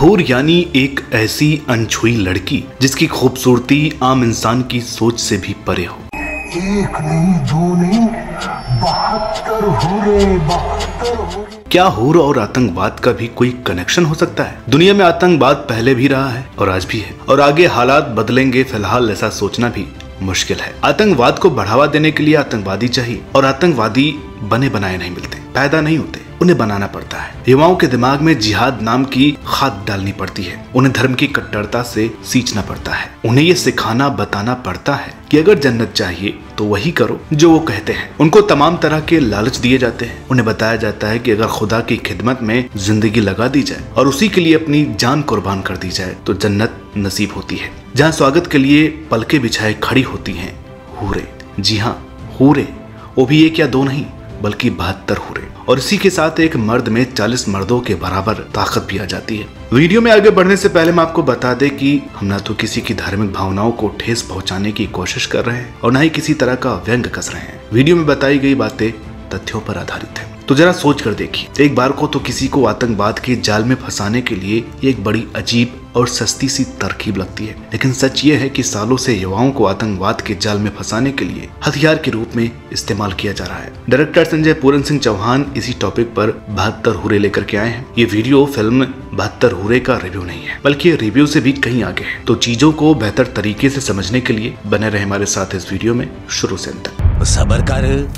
हूर यानी एक ऐसी अनछुई लड़की जिसकी खूबसूरती आम इंसान की सोच से भी परे हो। एक नहीं, दो नहीं, 72 हूरें, 72 हूरें। क्या हूर और आतंकवाद का भी कोई कनेक्शन हो सकता है? दुनिया में आतंकवाद पहले भी रहा है और आज भी है, और आगे हालात बदलेंगे, फिलहाल ऐसा सोचना भी मुश्किल है। आतंकवाद को बढ़ावा देने के लिए आतंकवादी चाहिए, और आतंकवादी बने बनाए नहीं मिलते, पैदा नहीं होते, उन्हें बनाना पड़ता है। युवाओं के दिमाग में जिहाद नाम की खाद डालनी पड़ती है, उन्हें धर्म की कट्टरता से सींचना पड़ता है, उन्हें ये सिखाना बताना पड़ता है कि अगर जन्नत चाहिए तो वही करो जो वो कहते हैं। उनको तमाम तरह के लालच दिए जाते हैं, उन्हें बताया जाता है कि अगर खुदा की खिदमत में जिंदगी लगा दी जाए और उसी के लिए अपनी जान कुर्बान कर दी जाए तो जन्नत नसीब होती है, जहाँ स्वागत के लिए पलके बिछाए खड़ी होती हैं हूरें। जी हाँ, हूरें, वो भी एक या दो नहीं बल्कि 72 हूरें, और इसी के साथ एक मर्द में 40 मर्दों के बराबर ताकत भी आ जाती है। वीडियो में आगे बढ़ने से पहले मैं आपको बता दें कि हम ना तो किसी की धार्मिक भावनाओं को ठेस पहुंचाने की कोशिश कर रहे हैं और ना ही किसी तरह का व्यंग कस रहे हैं। वीडियो में बताई गई बातें तथ्यों पर आधारित है, तो जरा सोच कर देखिए। एक बार को तो किसी को आतंकवाद के जाल में फंसाने के लिए ये एक बड़ी अजीब और सस्ती सी तरकीब लगती है, लेकिन सच ये है कि सालों से युवाओं को आतंकवाद के जाल में फंसाने के लिए हथियार के रूप में इस्तेमाल किया जा रहा है। डायरेक्टर संजय पूरन सिंह चौहान इसी टॉपिक पर 72 हूरें लेकर के आए हैं। ये वीडियो फिल्म 72 हूरें का रिव्यू नहीं है, बल्कि रिव्यू से भी कहीं आगे है। तो चीजों को बेहतर तरीके से समझने के लिए बने रहे हमारे साथ इस वीडियो में शुरू से अंत तक। सब्र कर,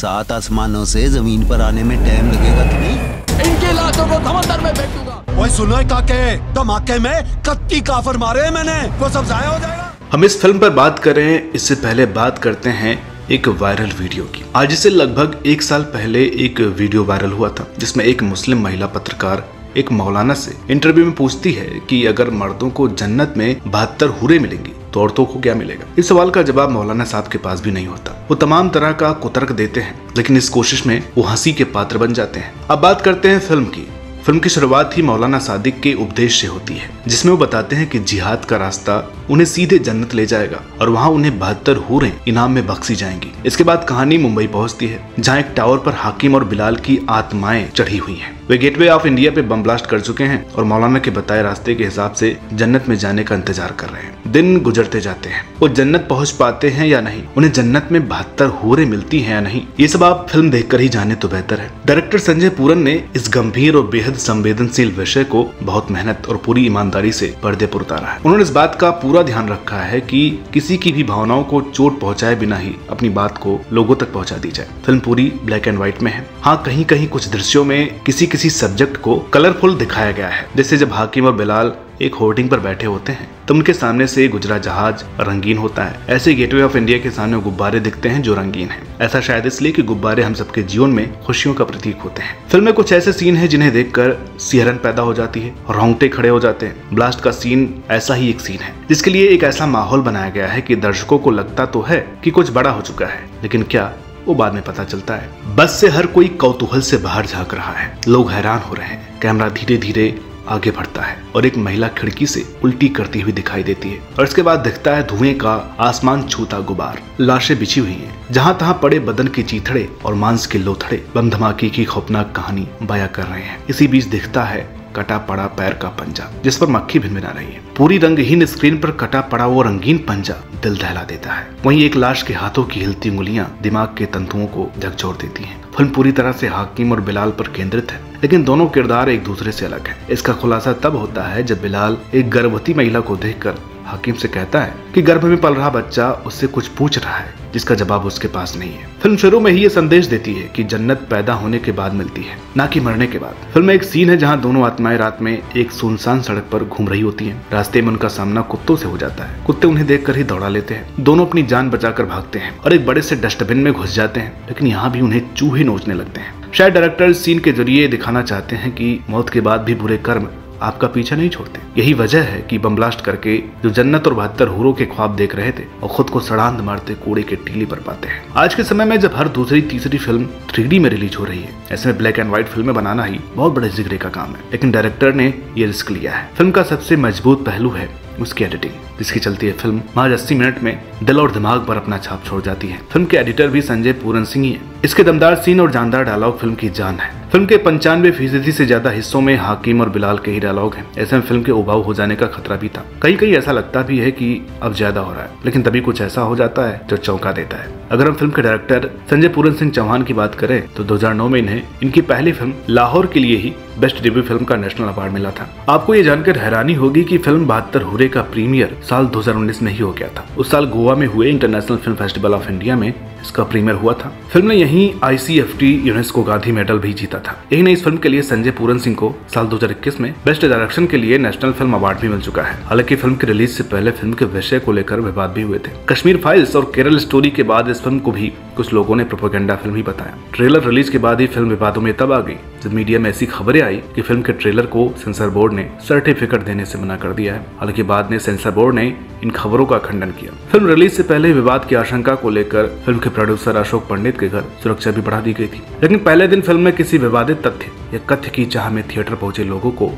7 आसमानों से जमीन पर आने में टाइम लगेगा तुम्हें। इनके लाशों को समंदर में फेंकूंगा। ओए सुनो काके, धमाके में कत्ती काफर मारे मैंने, वो सब जाया हो जाएगा। हम इस फिल्म पर बात करें इससे पहले बात करते हैं एक वायरल वीडियो की। आज से लगभग 1 साल पहले एक वीडियो वायरल हुआ था जिसमें एक मुस्लिम महिला पत्रकार एक मौलाना से इंटरव्यू में पूछती है कि अगर मर्दों को जन्नत में 72 हूरें मिलेंगी तो औरतों को क्या मिलेगा। इस सवाल का जवाब मौलाना साहब के पास भी नहीं होता, वो तमाम तरह का कुतर्क देते हैं, लेकिन इस कोशिश में वो हंसी के पात्र बन जाते हैं। अब बात करते हैं फिल्म की। फिल्म की शुरुआत ही मौलाना सादिक के उपदेश से होती है, जिसमें वो बताते हैं कि जिहाद का रास्ता उन्हें सीधे जन्नत ले जाएगा और वहाँ उन्हें 72 हूरें इनाम में बख्शी जाएंगी। इसके बाद कहानी मुंबई पहुँचती है, जहाँ एक टावर पर हाकिम और बिलाल की आत्माएं चढ़ी हुई हैं। वे गेटवे ऑफ इंडिया पे बम ब्लास्ट कर चुके हैं और मौलाना के बताए रास्ते के हिसाब से जन्नत में जाने का इंतजार कर रहे हैं। दिन गुजरते जाते हैं, वो जन्नत पहुँच पाते हैं या नहीं, उन्हें जन्नत में 72 हूरें मिलती है या नहीं, ये सब आप फिल्म देख कर ही जाने तो बेहतर है। डायरेक्टर संजय पूरन ने इस गंभीर और बेहद संवेदनशील विषय को बहुत मेहनत और पूरी ईमानदारी से पर्दे पर उतारा है। उन्होंने इस बात का पूरा ध्यान रखा है कि किसी की भी भावनाओं को चोट पहुंचाए बिना ही अपनी बात को लोगों तक पहुंचा दी जाए। फिल्म पूरी ब्लैक एंड व्हाइट में है। हाँ, कहीं कहीं कुछ दृश्यों में किसी सब्जेक्ट को कलरफुल दिखाया गया है, जैसे जब हाकिम और बिलाल एक होर्डिंग पर बैठे होते हैं तो उनके सामने से गुजरा जहाज रंगीन होता है। ऐसे गेटवे ऑफ इंडिया के सामने गुब्बारे दिखते हैं जो रंगीन हैं। ऐसा शायद इसलिए कि गुब्बारे हम सबके जीवन में खुशियों का प्रतीक होते हैं। फिल्म में कुछ ऐसे सीन हैं जिन्हें देखकर सिहरन पैदा हो जाती है, रोंगटे खड़े हो जाते हैं। ब्लास्ट का सीन ऐसा ही एक सीन है, जिसके लिए एक ऐसा माहौल बनाया गया है कि दर्शकों को लगता तो है कि कुछ बड़ा हो चुका है, लेकिन क्या वो बाद में पता चलता है। बस से हर कोई कौतूहल से बाहर झांक रहा है, लोग हैरान हो रहे हैं। कैमरा धीरे धीरे आगे बढ़ता है और एक महिला खिड़की से उल्टी करती हुई दिखाई देती है, और इसके बाद दिखता है धुएं का आसमान छूता गुबार। लाशें बिछी हुई हैं, जहां तहां पड़े बदन के चीथड़े और मांस के लोथड़े बम धमाके की खौफनाक कहानी बयां कर रहे हैं। इसी बीच दिखता है कटा पड़ा पैर का पंजा, जिस पर मक्खी भिनभिना रही है। पूरी रंगहीन स्क्रीन पर कटा पड़ा वो रंगीन पंजा दिल दहला देता है। वहीं एक लाश के हाथों की हिलती उंगलियां दिमाग के तंतुओं को झकझोर देती हैं। फिल्म पूरी तरह से हाकिम और बिलाल पर केंद्रित है, लेकिन दोनों किरदार एक दूसरे से अलग है। इसका खुलासा तब होता है जब बिलाल एक गर्भवती महिला को देखकर हाकिम से कहता है कि गर्भ में पल रहा बच्चा उससे कुछ पूछ रहा है, जिसका जवाब उसके पास नहीं है। फिल्म शुरू में ही ये संदेश देती है कि जन्नत पैदा होने के बाद मिलती है, ना कि मरने के बाद। फिल्म में एक सीन है जहां दोनों आत्माएं रात में एक सुनसान सड़क पर घूम रही होती हैं। रास्ते में उनका सामना कुत्तों से हो जाता है। कुत्ते उन्हें देखकर ही दौड़ा लेते हैं। दोनों अपनी जान बचाकर भागते हैं और एक बड़े से डस्टबिन में घुस जाते हैं, लेकिन यहाँ भी उन्हें चूहे नोचने लगते हैं। शायद डायरेक्टर इस सीन के जरिए दिखाना चाहते हैं कि मौत के बाद भी बुरे कर्म आपका पीछा नहीं छोड़ते। यही वजह है कि बम ब्लास्ट करके जो जन्नत और 72 हूरों के ख्वाब देख रहे थे और खुद को सड़ांध मारते कूड़े के टीले पर पाते हैं। आज के समय में जब हर दूसरी तीसरी फिल्म 3D में रिलीज हो रही है, ऐसे में ब्लैक एंड व्हाइट फिल्में बनाना ही बहुत बड़े जिगरे का काम है, लेकिन डायरेक्टर ने ये रिस्क लिया है। फिल्म का सबसे मजबूत पहलू है उसकी एडिटिंग, जिसकी चलती है फिल्म महज 80 मिनट में दिल और दिमाग पर अपना छाप छोड़ जाती है। फिल्म के एडिटर भी संजय पूरन सिंह ही है। इसके दमदार सीन और जानदार डायलॉग फिल्म की जान है। फिल्म के 95% से ज्यादा हिस्सों में हाकिम और बिलाल के ही डायलॉग हैं। ऐसे में फिल्म के उबाऊ हो जाने का खतरा भी था। कहीं कहीं ऐसा लगता भी है कि अब ज्यादा हो रहा है, लेकिन तभी कुछ ऐसा हो जाता है जो चौंका देता है। अगर हम फिल्म के डायरेक्टर संजय पूरन सिंह चौहान की बात करें तो 2009 में इन्हें इनकी पहली फिल्म लाहौर के लिए ही बेस्ट डेब्यू फिल्म का नेशनल अवार्ड मिला था। आपको ये जानकर हैरानी होगी कि फिल्म 72 हूरे का प्रीमियर साल 2019 में ही हो गया था। उस साल गोवा में हुए international film festival of India में इसका प्रीमियर हुआ था। फिल्म ने यहीं ICFT यूनेस्को गांधी मेडल भी जीता था। यही नहीं, इस फिल्म के लिए संजय पूरन सिंह को साल 2021 में बेस्ट डायरेक्शन के लिए नेशनल फिल्म अवार्ड भी मिल चुका है। हालांकि फिल्म की रिलीज से पहले फिल्म के विषय को लेकर विवाद भी हुए थे। कश्मीर फाइल्स और केरल स्टोरी के बाद इस फिल्म को भी कुछ लोगों ने प्रोपेगेंडा फिल्म ही बताया। ट्रेलर रिलीज के बाद ही फिल्म विवादों में तब आ गई जब मीडिया में ऐसी खबरें आई कि फिल्म के ट्रेलर को सेंसर बोर्ड ने सर्टिफिकेट देने से मना कर दिया है। हालांकि बाद में सेंसर बोर्ड ने इन खबरों का खंडन किया। फिल्म रिलीज से पहले विवाद की आशंका को लेकर फिल्म के प्रोड्यूसर अशोक पंडित के घर सुरक्षा भी बढ़ा दी गई थी, लेकिन पहले दिन फिल्म में किसी विवादित तथ्य या कथ्य की चाह में थिएटर पहुंचे लोगों को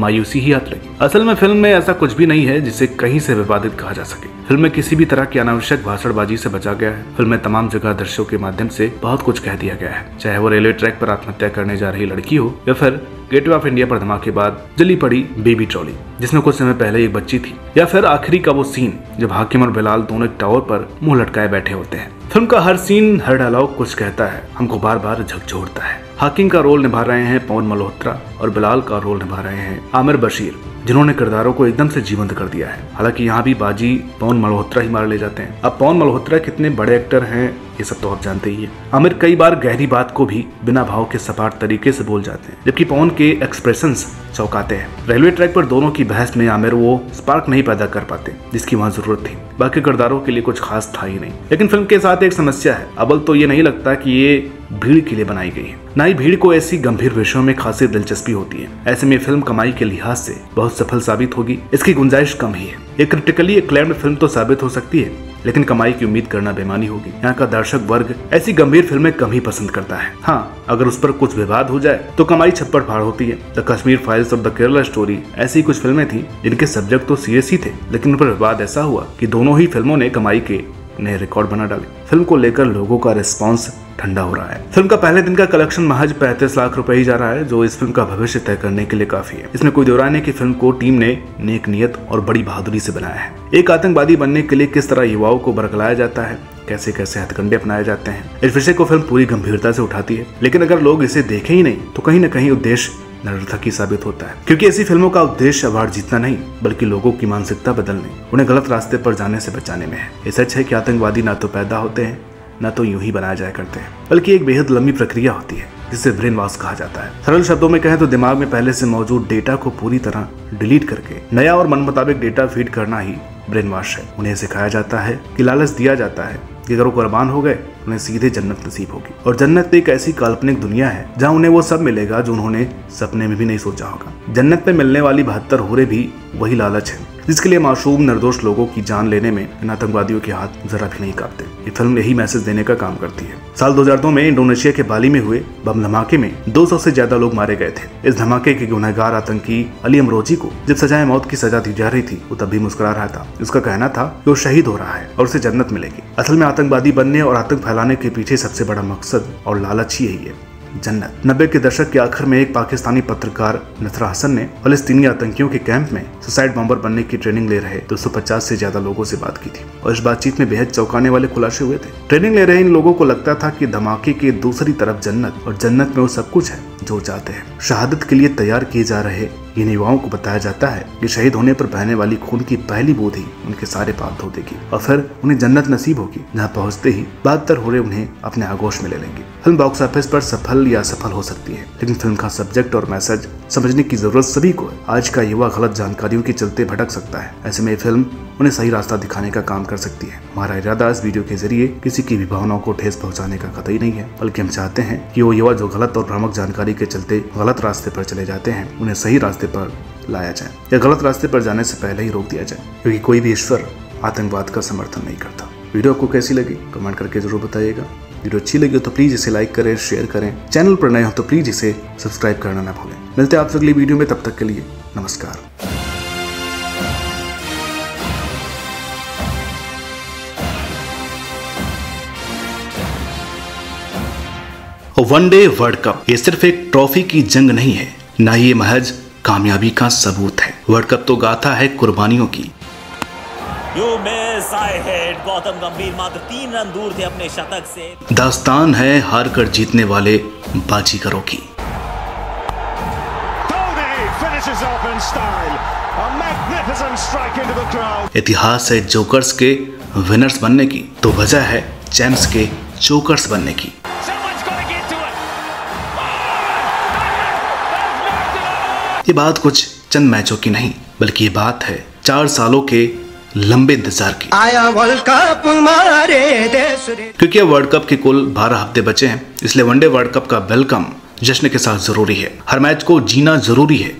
मायूसी ही हाथ लगी। असल में फिल्म में ऐसा कुछ भी नहीं है जिसे कहीं से विवादित कहा जा सके। फिल्म में किसी भी तरह की अनावश्यक भाषणबाजी से बचा गया है। फिल्म में तमाम जगह दृश्यों के माध्यम से बहुत कुछ कह दिया गया है, चाहे वो रेलवे ट्रैक पर आत्महत्या करने जा रही लड़की हो या फिर गेटवे ऑफ इंडिया पर धमाके बाद जली पड़ी बेबी ट्रॉली जिसमें कुछ समय पहले एक बच्ची थी, या फिर आखिरी का वो सीन जब हाकिम और बिलाल दोनों एक टावर पर मुंह लटकाए बैठे होते हैं। फिल्म का हर सीन, हर डायलॉग कुछ कहता है, हमको बार बार झकझोरता है। हाकिम का रोल निभा रहे हैं पवन मल्होत्रा और बिलाल का रोल निभा रहे हैं आमिर बशीर, जिन्होंने किरदारों को एकदम से जीवंत कर दिया है। हालांकि यहाँ भी बाजी पवन मल्होत्रा ही मार ले जाते हैं। अब पवन मल्होत्रा कितने बड़े एक्टर हैं ये सब तो आप जानते ही है। आमिर कई बार गहरी बात को भी बिना भाव के सपाट तरीके से बोल जाते हैं, जबकि पवन के एक्सप्रेशंस चौंकाते हैं। रेलवे ट्रैक पर दोनों की बहस में आमिर वो स्पार्क नहीं पैदा कर पाते जिसकी वहाँ जरूरत थी। बाकी किरदारों के लिए कुछ खास था ही नहीं। लेकिन फिल्म के साथ एक समस्या है। अव्वल तो ये नहीं लगता कि ये भीड़ के लिए बनाई गई है, ना ही भीड़ को ऐसी गंभीर विषयों में खासी दिलचस्पी होती है। ऐसे में फिल्म कमाई के लिहाज से बहुत सफल साबित होगी इसकी गुंजाइश कम ही है। एक क्रिटिकली एक्लेम्ड फिल्म तो साबित हो सकती है, लेकिन कमाई की उम्मीद करना बेमानी होगी। यहाँ का दर्शक वर्ग ऐसी गंभीर फिल्में कम ही पसंद करता है। हाँ, अगर उस पर कुछ विवाद हो जाए तो कमाई छप्पड़ फाड़ होती है। द कश्मीर फाइल्स और द केरला स्टोरी ऐसी कुछ फिल्में थी जिनके सब्जेक्ट तो सीरियस ही थे, लेकिन उन पर विवाद ऐसा हुआ कि दोनों ही फिल्मों ने कमाई के नए रिकॉर्ड बना डाले। फिल्म को लेकर लोगों का रिस्पॉन्स ठंडा हो रहा है। फिल्म का पहले दिन का कलेक्शन महज 35 लाख रुपए ही जा रहा है, जो इस फिल्म का भविष्य तय करने के लिए काफी है। इसमें कोई दोराने की फिल्म को टीम ने नेक नियत और बड़ी बहादुरी से बनाया है। एक आतंकवादी बनने के लिए किस तरह युवाओं को बरगलाया जाता है, कैसे कैसे हथकंडे अपनाए जाते हैं, इस विषय को फिल्म पूरी गंभीरता से उठाती है। लेकिन अगर लोग इसे देखें ही नहीं तो कहीं न कहीं उद्देश्य निरर्थक ही साबित होता है, क्योंकि ऐसी फिल्मों का उद्देश्य अवार्ड जीतना नहीं बल्कि लोगों की मानसिकता बदलने, उन्हें गलत रास्ते पर जाने से बचाने में है। ये सच है कि आतंकवादी ना तो पैदा होते हैं, ना तो यूं ही बनाया जाया करते हैं, बल्कि एक बेहद लंबी प्रक्रिया होती है जिसे ब्रेन वॉश कहा जाता है। सरल शब्दों में कहें तो दिमाग में पहले से मौजूद डेटा को पूरी तरह डिलीट करके नया और मन मुताबिक डेटा फीड करना ही ब्रेन वॉश है। उन्हें सिखाया जाता है कि लालच दिया जाता है कि अगर वो कुर्बान हो गए उन्हें सीधे जन्नत नसीब होगी, और जन्नत एक ऐसी काल्पनिक दुनिया है जहां उन्हें वो सब मिलेगा जो उन्होंने सपने में भी नहीं सोचा होगा। जन्नत में मिलने वाली 72 हूरें भी वही लालच है जिसके लिए मासूम निर्दोष लोगों की जान लेने में इन आतंकवादियों के हाथ जरा भी नहीं कांपते। ये फिल्म यही मैसेज देने का काम करती है। साल 2002 में इंडोनेशिया के बाली में हुए बम धमाके में 200 से ज्यादा लोग मारे गए थे। इस धमाके के गुनहगार आतंकी अली अमरोजी को जब सजाए मौत की सजा दी जा रही थी वो तब भी मुस्कुरा रहा था। उसका कहना था कि वो शहीद हो रहा है और उसे जन्नत मिलेगी। असल में आतंकवादी बनने और आतंक फैलाने के पीछे सबसे बड़ा मकसद और लालच ही यही है, जन्नत। 90 के दशक के आखिर में एक पाकिस्तानी पत्रकार नथरा हसन ने फलस्तीनी आतंकियों के कैंप में सुसाइड बॉम्बर बनने की ट्रेनिंग ले रहे 250 से ज्यादा लोगों से बात की थी, और इस बातचीत में बेहद चौंकाने वाले खुलासे हुए थे। ट्रेनिंग ले रहे इन लोगों को लगता था कि धमाके के दूसरी तरफ जन्नत, और जन्नत में वो सब कुछ है जो चाहते हैं। शहादत के लिए तैयार किए जा रहे इन युवाओं को बताया जाता है कि शहीद होने पर बहने वाली खून की पहली बूंद ही उनके सारे पाप धो देगी, और फिर उन्हें जन्नत नसीब होगी जहां पहुंचते ही 72 हूरें उन्हें अपने आगोश में ले लेंगे। फिल्म बॉक्स ऑफिस पर सफल या असफल हो सकती है, लेकिन फिल्म का सब्जेक्ट और मैसेज समझने की जरूरत सभी को है। आज का युवा गलत जानकारियों के चलते भटक सकता है, ऐसे में फिल्म उन्हें सही रास्ता दिखाने का काम कर सकती है। हमारा इरादा इस वीडियो के जरिए किसी की भी भावनाओं को ठेस पहुंचाने का कतई नहीं है, बल्कि हम चाहते हैं कि वो युवा जो गलत और भ्रामक जानकारी के चलते गलत रास्ते पर चले जाते हैं उन्हें सही रास्ते पर लाया जाए या गलत रास्ते पर जाने से पहले ही रोक दिया जाए, क्योंकि कोई भी ईश्वर आतंकवाद का समर्थन नहीं करता। वीडियो आपको कैसी लगी कमेंट करके जरूर बताइएगा। वीडियो अच्छी लगी हो तो प्लीज इसे लाइक करें, शेयर करें। चैनल पर नए हो तो प्लीज इसे सब्सक्राइब करना ना भूलें। मिलते हैं आपसे अगली वीडियो में, तब तक के लिए नमस्कार। वनडे वर्ल्ड कप ये सिर्फ एक ट्रॉफी की जंग नहीं है, ना ये महज कामयाबी का सबूत है। वर्ल्ड कप तो गाथा है कुर्बानियों की। गौतम गंभीर मात्र 3 रन दूर थे अपने शतक से। दास्तान है हार कर जीतने वाले बाजीगरों की। इतिहास है जोकर्स के विनर्स बनने की, तो वजह है चैंप्स के जोकर्स बनने की। ये बात कुछ चंद मैचों की नहीं, बल्कि ये बात है 4 सालों के लंबे इंतजार की। आया वर्ल्ड कप हमारे देश रे। क्योंकि अब वर्ल्ड कप के कुल 12 हफ्ते बचे हैं, इसलिए वनडे वर्ल्ड कप का वेलकम जश्न के साथ जरूरी है। हर मैच को जीना जरूरी है,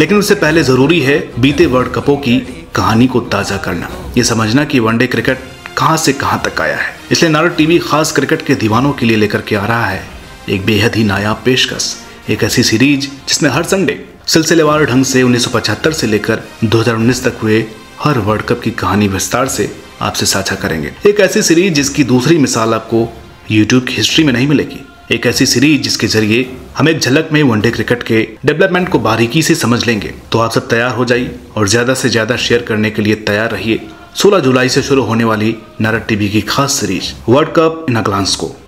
लेकिन उससे पहले जरूरी है बीते वर्ल्ड कपों की कहानी को ताजा करना, ये समझना कि वनडे क्रिकेट कहां से कहां तक आया है। इसलिए नारद टीवी खास क्रिकेट के दीवानों के लिए लेकर के आ रहा है एक बेहद ही नायाब पेशकश, एक ऐसी सीरीज जिसमें हर संडे सिलसिलेवार ढंग से 1975 से लेकर 2019 तक हुए हर वर्ल्ड कप की कहानी विस्तार से आपसे साझा करेंगे। एक ऐसी सीरीज जिसकी दूसरी मिसाल आपको YouTube की हिस्ट्री में नहीं मिलेगी। एक ऐसी सीरीज जिसके जरिए हम एक झलक में वनडे क्रिकेट के डेवलपमेंट को बारीकी से समझ लेंगे। तो आप सब तैयार हो जाइए और ज्यादा से ज्यादा शेयर करने के लिए तैयार रहिए 16 जुलाई से शुरू होने वाली नारद टीवी की खास series world cup in a glance को।